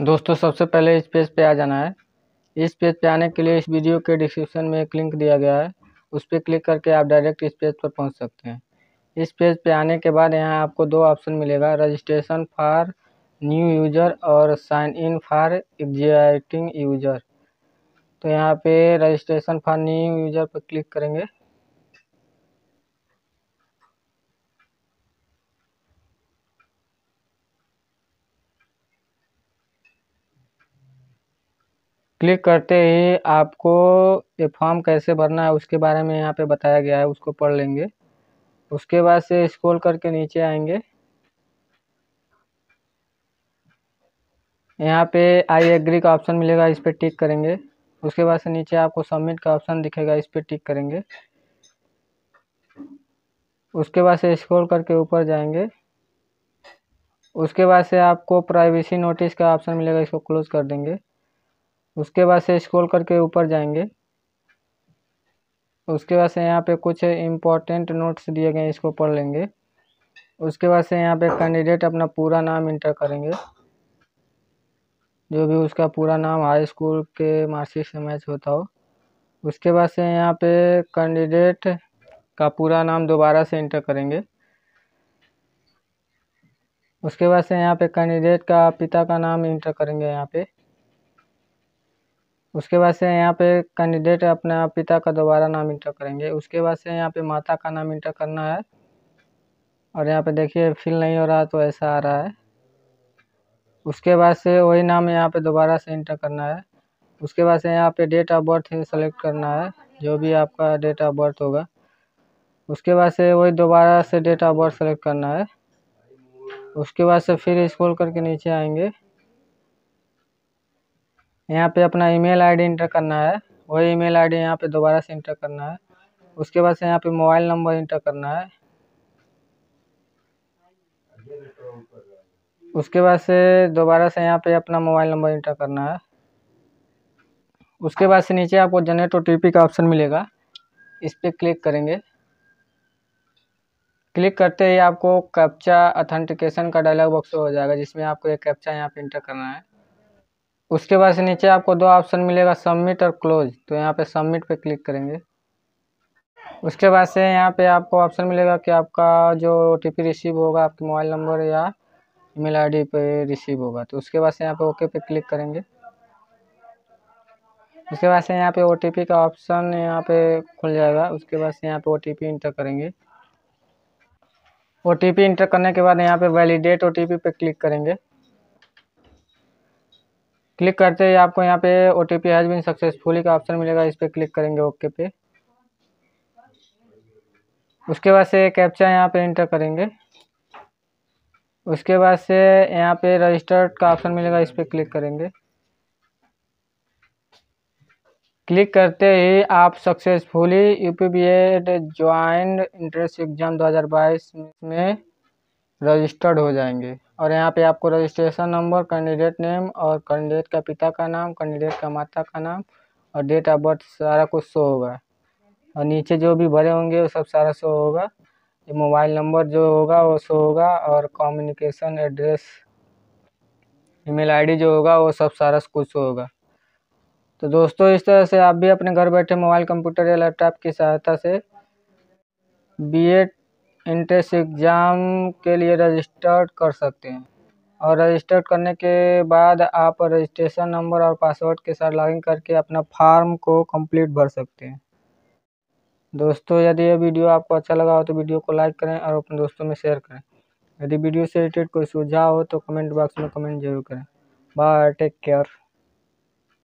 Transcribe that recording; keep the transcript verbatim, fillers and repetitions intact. दोस्तों सबसे पहले इस पेज पे आ जाना है। इस पेज पे आने के लिए इस वीडियो के डिस्क्रिप्शन में एक लिंक दिया गया है, उस पर क्लिक करके आप डायरेक्ट इस पेज पर पहुंच सकते हैं। इस पेज पे आने के बाद यहां आपको दो ऑप्शन मिलेगा, रजिस्ट्रेशन फॉर न्यू यूज़र और sign in for existing user. तो यहाँ पे रजिस्ट्रेशन फॉर न्यू यूज़र पर क्लिक करेंगे। क्लिक करते ही आपको ये फॉर्म कैसे भरना है उसके बारे में यहाँ पे बताया गया है, उसको पढ़ लेंगे। उसके बाद से स्क्रॉल करके नीचे आएंगे, यहाँ पे आई एग्री का ऑप्शन मिलेगा, इस पर टिक करेंगे। उसके बाद से नीचे आपको सबमिट का ऑप्शन दिखेगा, इस पर टिक करेंगे। उसके बाद से स्क्रॉल करके ऊपर जाएंगे। उसके बाद से आपको प्राइवेसी नोटिस का ऑप्शन मिलेगा, इसको क्लोज कर देंगे। उसके बाद से स्क्रॉल करके ऊपर जाएंगे। उसके बाद से यहाँ पे कुछ इम्पोर्टेंट नोट्स दिए गए हैं, इसको पढ़ लेंगे। उसके बाद से यहाँ पे कैंडिडेट अपना पूरा नाम इंटर करेंगे, जो भी उसका पूरा नाम हाई स्कूल के मार्कशीट से मैच होता हो। उसके बाद से यहाँ पे कैंडिडेट का पूरा नाम दोबारा से इंटर करेंगे। उसके बाद से यहाँ पे कैंडिडेट का पिता का नाम इंटर करेंगे यहाँ पे। उसके बाद से यहाँ पे कैंडिडेट अपना पिता का दोबारा नाम इंटर करेंगे। उसके बाद से यहाँ पे माता का नाम इंटर करना है, और यहाँ पे देखिए फिल नहीं हो रहा तो ऐसा आ रहा है। उसके बाद से वही नाम यहाँ पे दोबारा से इंटर करना है। उसके बाद से यहाँ पे डेट ऑफ बर्थ सेलेक्ट करना है, जो भी आपका डेट ऑफ बर्थ होगा। उसके बाद से वही दोबारा से डेट ऑफ बर्थ सेलेक्ट करना है। उसके बाद से फिर स्क्रॉल करके नीचे आएंगे, यहाँ पे अपना ईमेल आईडी इंटर करना है, वही ईमेल आईडी यहाँ पे दोबारा से इंटर करना है। उसके बाद से यहाँ पे मोबाइल नंबर इंटर करना है। उसके बाद से दोबारा से यहाँ पे अपना मोबाइल नंबर इंटर करना है। उसके बाद से नीचे आपको जनरेट ओटीपी का ऑप्शन मिलेगा, इस पर क्लिक करेंगे। क्लिक करते ही आपको कैप्चा ऑथेंटिकेशन का डायलॉग बॉक्स हो जाएगा, जिसमें आपको एक कैप्चा यहाँ पे इंटर करना है। उसके बाद से नीचे आपको दो ऑप्शन मिलेगा, सबमिट और क्लोज। तो यहाँ पे सबमिट पे क्लिक करेंगे। उसके बाद से यहाँ पे आपको ऑप्शन मिलेगा कि आपका जो ओटीपी रिसीव होगा आपके मोबाइल नंबर या ईमेल आईडी पे रिसीव होगा। तो उसके बाद से यहाँ पे ओके पे क्लिक करेंगे। उसके बाद से यहाँ पे ओटीपी का ऑप्शन यहाँ पे खुल जाएगा। उसके बाद से यहाँ पे ओटीपी इंटर करेंगे। ओटीपी इंटर करने के बाद यहाँ पे वैलिडेट ओटीपी पे क्लिक करेंगे। क्लिक करते ही आपको यहाँ पे O T P has been successfully का ऑप्शन मिलेगा, इस पर क्लिक करेंगे ओके पे। उसके बाद से कैप्चा यहाँ पे इंटर करेंगे। उसके बाद से यहाँ पे रजिस्टर्ड का ऑप्शन मिलेगा, इस पर क्लिक करेंगे। क्लिक करते ही आप successfully UP BEd joint entrance exam दो हज़ार बाईस में रजिस्टर्ड हो जाएंगे। और यहाँ पे आपको रजिस्ट्रेशन नंबर, कैंडिडेट नेम और कैंडिडेट का पिता का नाम, कैंडिडेट का माता का नाम और डेट ऑफ बर्थ सारा कुछ शो होगा। और नीचे जो भी भरे होंगे वो सब सारा शो होगा। मोबाइल नंबर जो होगा वो शो होगा, और कम्युनिकेशन एड्रेस, ईमेल आईडी जो होगा वो सब सारा कुछ शो होगा। तो दोस्तों इस तरह से आप भी अपने घर बैठे मोबाइल, कंप्यूटर या लैपटॉप की सहायता से बीएड एंट्रेंस एग्ज़ाम के लिए रजिस्टर्ड कर सकते हैं। और रजिस्टर्ड करने के बाद आप रजिस्ट्रेशन नंबर और पासवर्ड के साथ लॉगिन करके अपना फॉर्म को कंप्लीट भर सकते हैं। दोस्तों यदि यह वीडियो आपको अच्छा लगा हो तो वीडियो को लाइक करें और अपने दोस्तों में शेयर करें। यदि वीडियो से रिलेटेड कोई सुझाव हो तो कमेंट बॉक्स में कमेंट जरूर करें। Bye, take care.